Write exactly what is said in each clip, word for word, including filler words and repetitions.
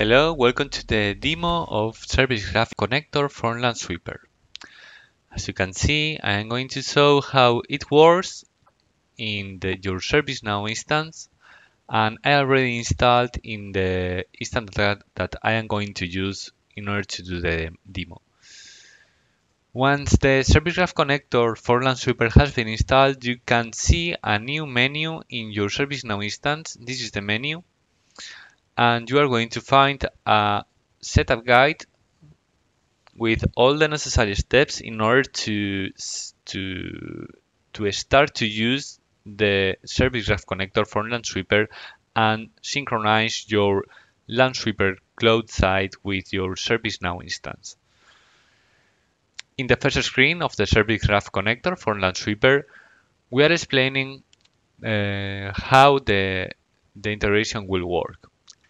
Hello, welcome to the demo of Service Graph Connector from Lansweeper. As you can see, I am going to show how it works in the, your ServiceNow instance, and I already installed in the instance that, that I am going to use in order to do the demo. Once the Service Graph Connector for Lansweeper has been installed, you can see a new menu in your ServiceNow instance. This is the menu. And you are going to find a setup guide with all the necessary steps in order to, to, to start to use the Service Graph Connector for Lansweeper and synchronize your Lansweeper cloud site with your ServiceNow instance. In the first screen of the Service Graph Connector for Lansweeper, we are explaining uh, how the, the integration will work.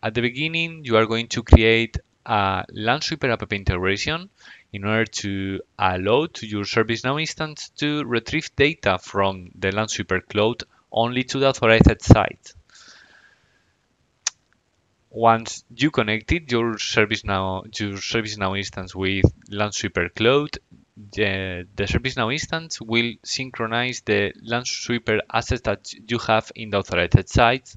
At the beginning, you are going to create a Lansweeper app integration in order to allow to your ServiceNow instance to retrieve data from the Lansweeper cloud only to the authorized site. Once you connected your ServiceNow, your ServiceNow instance with Lansweeper cloud, the, the ServiceNow instance will synchronize the Lansweeper assets that you have in the authorized sites,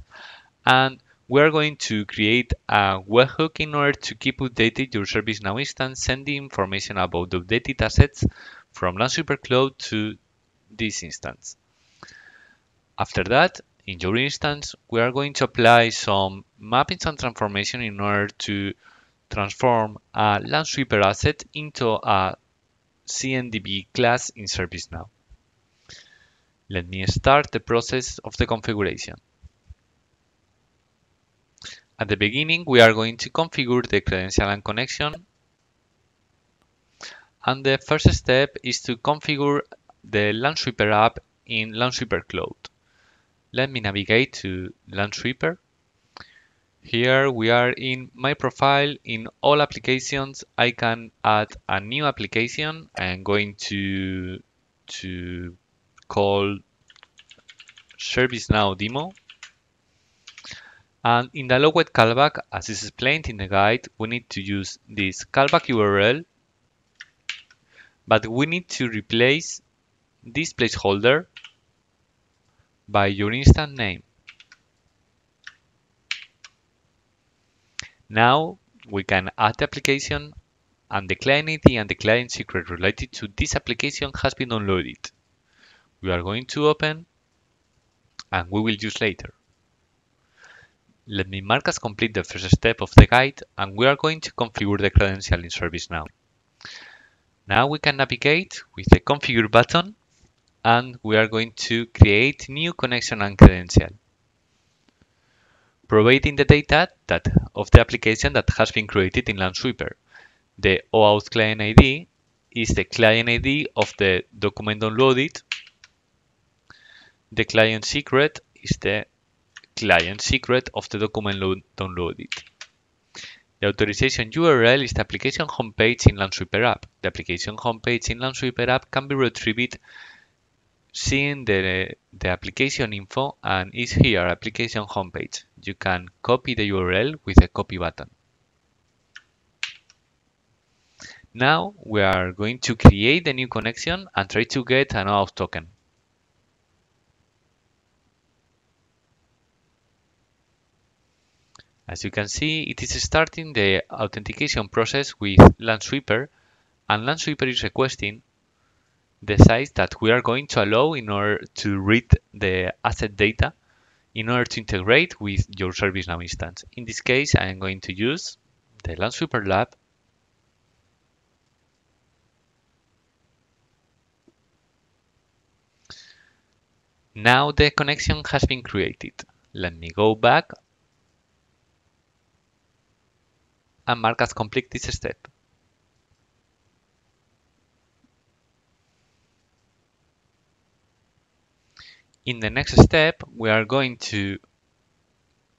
and we are going to create a webhook in order to keep updated your ServiceNow instance, sending information about the updated assets from Lansweeper Cloud to this instance. After that, in your instance, we are going to apply some mappings and transformation in order to transform a Lansweeper asset into a C M D B class in ServiceNow. Let me start the process of the configuration. At the beginning, we are going to configure the credential and connection. And the first step is to configure the Lansweeper app in Lansweeper Cloud. Let me navigate to Lansweeper. Here we are in My Profile. In All Applications, I can add a new application. I'm going to, to call ServiceNow Demo. And in the Allowed callback, as is explained in the guide, we need to use this callback U R L, but we need to replace this placeholder by your instance name. Now we can add the application, and the client I D and the client secret related to this application has been downloaded. We are going to open, and we will use later. Let me mark as complete the first step of the guide, and we are going to configure the credential in ServiceNow. Now we can navigate with the Configure button, and we are going to create new connection and credential, providing the data that of the application that has been created in Lansweeper. The OAuth client I D is the client I D of the document downloaded. The client secret is the client secret of the document downloaded. The authorization U R L is the application homepage in Lansweeper app. The application homepage in Lansweeper app can be retrieved seeing the, the application info, and is here, application homepage. You can copy the U R L with the copy button. Now we are going to create a new connection and try to get an OAuth token. As you can see, it is starting the authentication process with Lansweeper, and Lansweeper is requesting the size that we are going to allow in order to read the asset data in order to integrate with your ServiceNow instance. In this case, I am going to use the Lansweeper lab. Now the connection has been created. Let me go back and mark as complete this step. In the next step, we are going to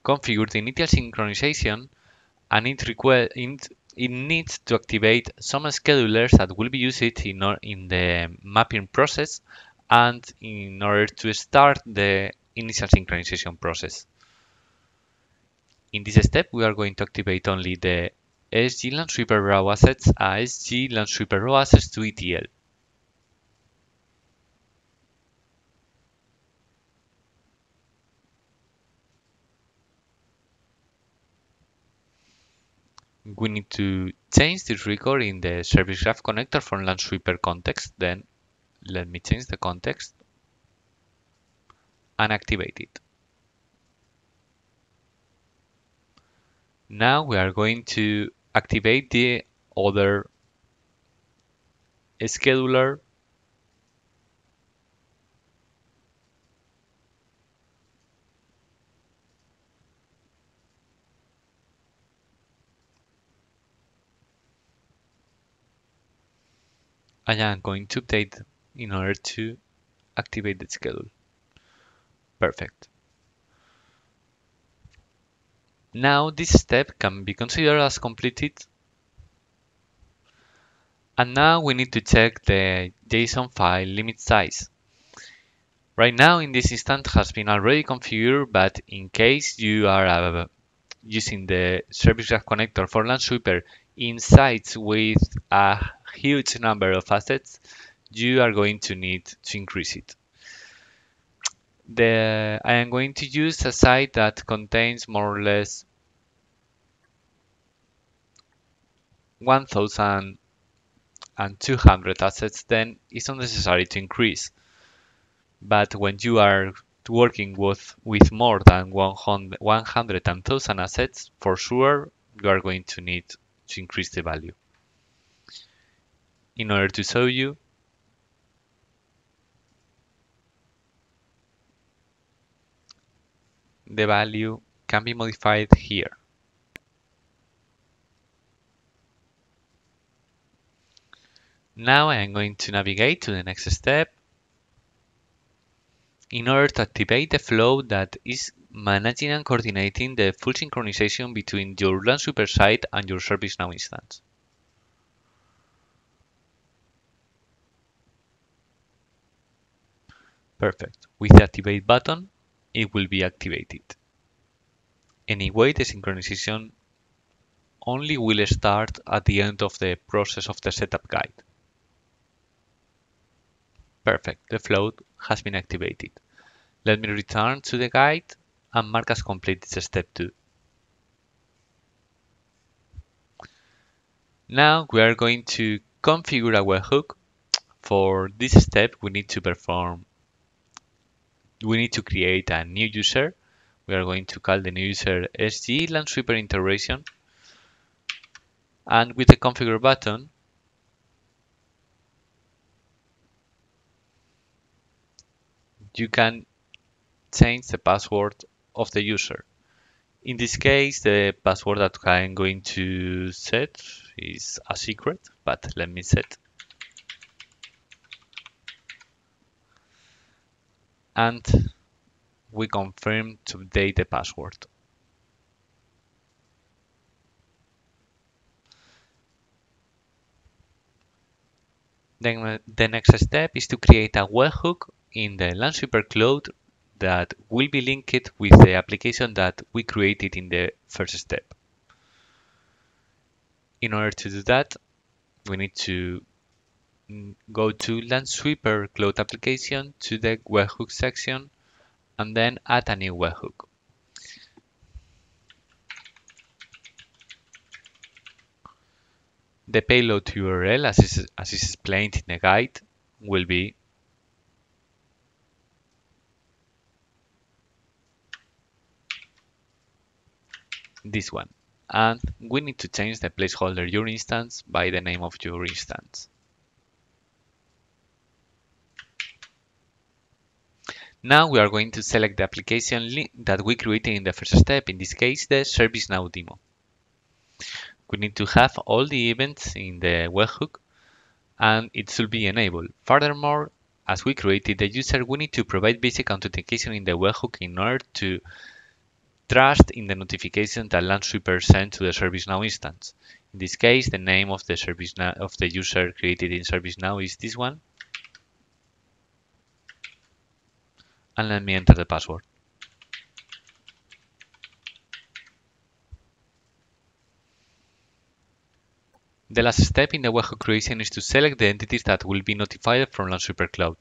configure the initial synchronization, and it, it, it needs to activate some schedulers that will be used in, or in the mapping process and in order to start the initial synchronization process. In this step, we are going to activate only the S G Lansweeper raw assets as S G Lansweeper raw assets to E T L. We need to change this record in the Service Graph Connector from Lansweeper context. Then let me change the context and activate it. Now we are going to activate the other scheduler and I'm going to update in order to activate the schedule. Perfect. Now this step can be considered as completed. And now we need to check the JSON file limit size. Right now in this instance has been already configured, but in case you are uh, using the Service Graph Connector for Lansweeper in sites with a huge number of assets, you are going to need to increase it. The, I am going to use a site that contains more or less one thousand two hundred assets, then it's not necessary to increase. But when you are working with, with more than one hundred thousand assets, for sure you are going to need to increase the value. In order to show you, the value can be modified here. Now I am going to navigate to the next step in order to activate the flow that is managing and coordinating the full synchronization between your Lansweeper site and your ServiceNow instance. Perfect. With the activate button, it will be activated. Anyway, the synchronization only will start at the end of the process of the setup guide. Perfect, the flow has been activated. Let me return to the guide and mark as complete this step two. Now we are going to configure a webhook. For this step, we need to perform we need to create a new user. We are going to call the new user S G Lansweeper Integration. And with the configure button, you can change the password of the user. In this case, the password that I'm going to set is a secret, but let me set. And we confirm to update the password. Then the next step is to create a webhook in the Lansweeper cloud that will be linked with the application that we created in the first step. In order to do that, we need to go to Lansweeper Cloud Application, to the Webhook section, and then add a new webhook. The payload U R L, as is, as is explained in the guide, will be this one. And we need to change the placeholder your instance by the name of your instance. Now we are going to select the application link that we created in the first step, in this case the ServiceNow demo. We need to have all the events in the webhook and it should be enabled. Furthermore, as we created the user, we need to provide basic authentication in the webhook in order to trust in the notification that Lansweeper sent to the ServiceNow instance. In this case, the name of the ServiceNow of the user created in ServiceNow is this one. And let me enter the password. The last step in the webhook creation is to select the entities that will be notified from Lansweeper Cloud.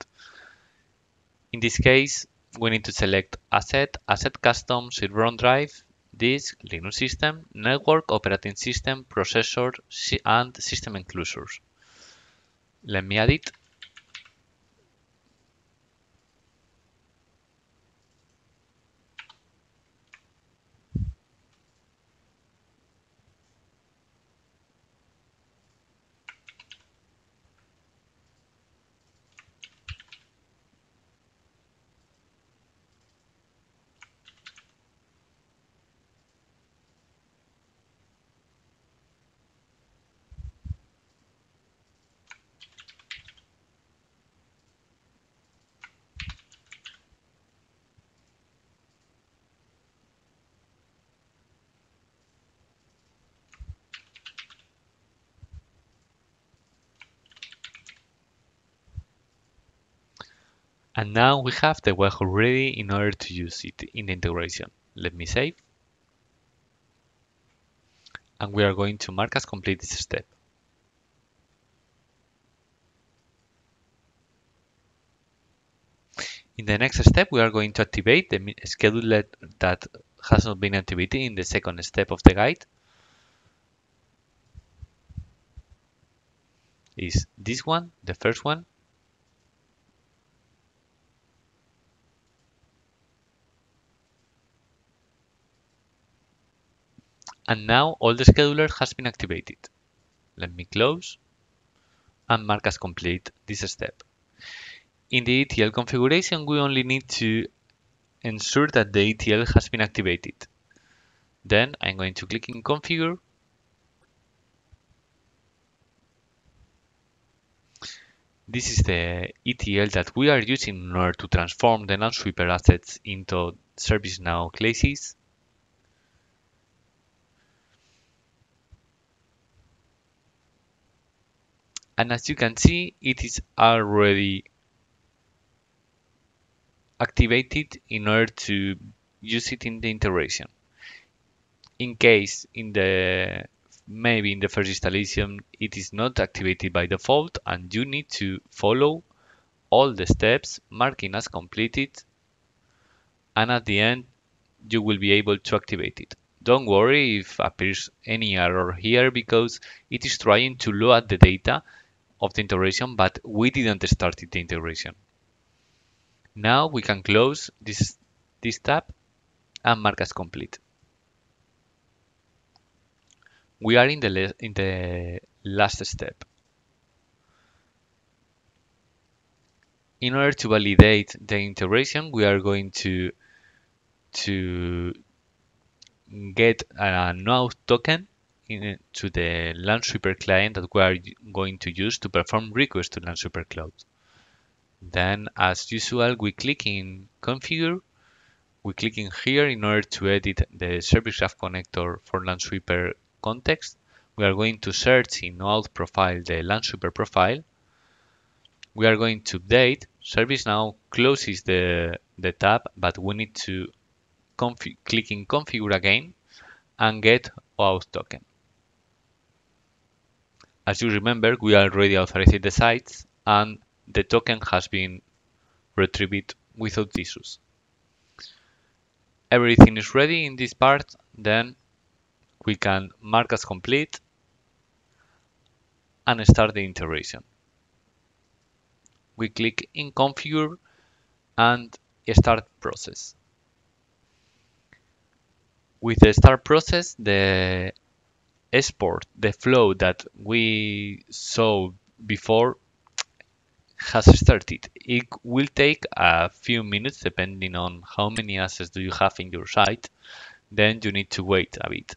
In this case, we need to select Asset, Asset Custom, Server on Drive, Disk, Linux System, Network, Operating System, Processor, and System Enclosures. Let me add it. And now we have the webhook ready in order to use it in the integration. Let me save. And we are going to mark as complete this step. In the next step, we are going to activate the schedule that has not been activated in the second step of the guide. Is this one, the first one. And now all the scheduler has been activated. Let me close and mark as complete this step. In the E T L configuration, we only need to ensure that the E T L has been activated. Then I'm going to click in Configure. This is the E T L that we are using in order to transform the Lansweeper assets into ServiceNow classes. And as you can see, it is already activated in order to use it in the integration. In case in the maybe in the first installation it is not activated by default, and you need to follow all the steps, marking as completed, and at the end you will be able to activate it. Don't worry if appears any error here, because it is trying to load the data of the integration, but we didn't start the integration. Now we can close this, this tab and mark as complete. We are in the, in the last step. In order to validate the integration, we are going to, to get a now token in, to the Lansweeper client that we are going to use to perform requests to Lansweeper Cloud. Then, as usual, we click in Configure. We click in here in order to edit the Service Graph Connector for Lansweeper context. We are going to search in OAuth profile the Lansweeper profile. We are going to update. ServiceNow closes the, the tab, but we need to config, click in Configure again and get OAuth token. As you remember, we already authorized the sites and the token has been retrieved without issues. Everything is ready in this part, then we can mark as complete and start the integration. We click in Configure and Start Process. With the start process, the export, the flow that we saw before, has started. It will take a few minutes depending on how many assets do you have in your site. Then you need to wait a bit.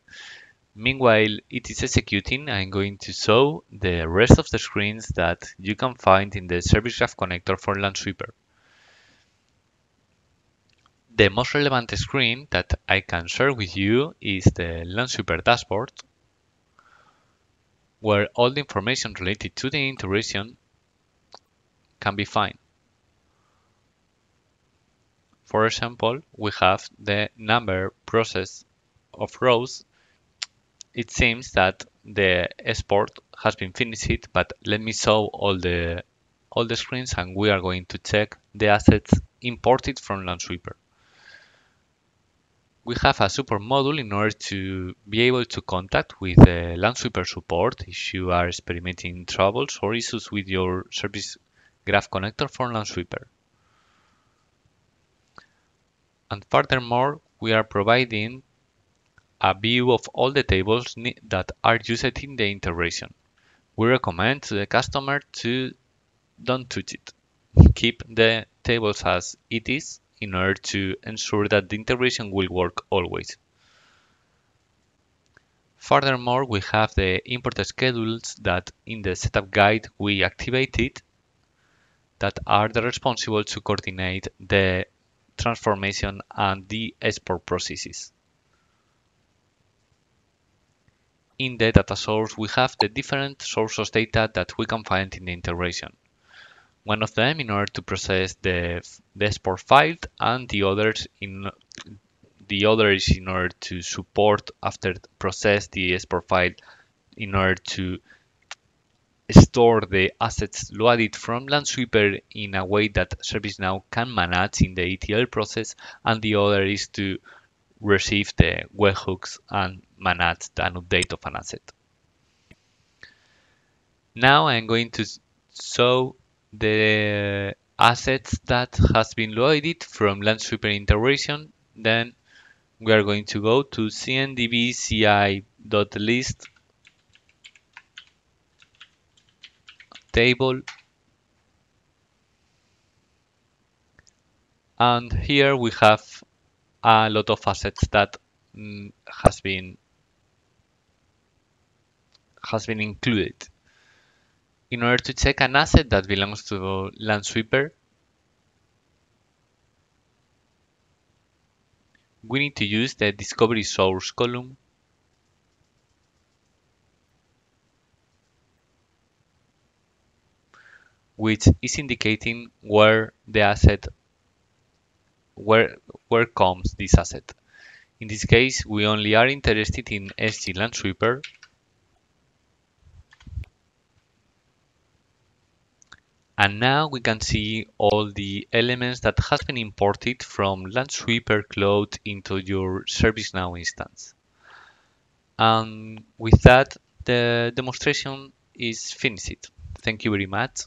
Meanwhile, it is executing. I'm going to show the rest of the screens that you can find in the Service Graph Connector for Lansweeper. The most relevant screen that I can share with you is the Lansweeper dashboard, where all the information related to the integration can be found. For example, we have the number process of rows. It seems that the export has been finished, but let me show all the all the screens, and we are going to check the assets imported from Lansweeper. We have a support module in order to be able to contact with the Lansweeper support if you are experiencing troubles or issues with your Service Graph Connector from Lansweeper. And furthermore, we are providing a view of all the tables that are used in the integration. We recommend to the customer to don't touch it. Keep the tables as it is, in order to ensure that the integration will work always. Furthermore, we have the import schedules that in the setup guide we activated that are the responsible to coordinate the transformation and the export processes. In the data source, we have the different sources data that we can find in the integration. One of them in order to process the, the export file, and the others in the others in order to support after process the export file in order to store the assets loaded from Lansweeper in a way that ServiceNow can manage in the E T L process, and the other is to receive the webhooks and manage an update of an asset. Now I'm going to show the assets that has been loaded from Lansweeper integration. Then we are going to go to c n d b c i dot list table, and here we have a lot of assets that mm, has been has been included. In order to check an asset that belongs to Lansweeper, we need to use the Discovery Source column. Which is indicating where the asset, where, where comes this asset. In this case, we only are interested in S G Lansweeper. And now we can see all the elements that has been imported from Lansweeper Cloud into your ServiceNow instance. And with that, the demonstration is finished. Thank you very much.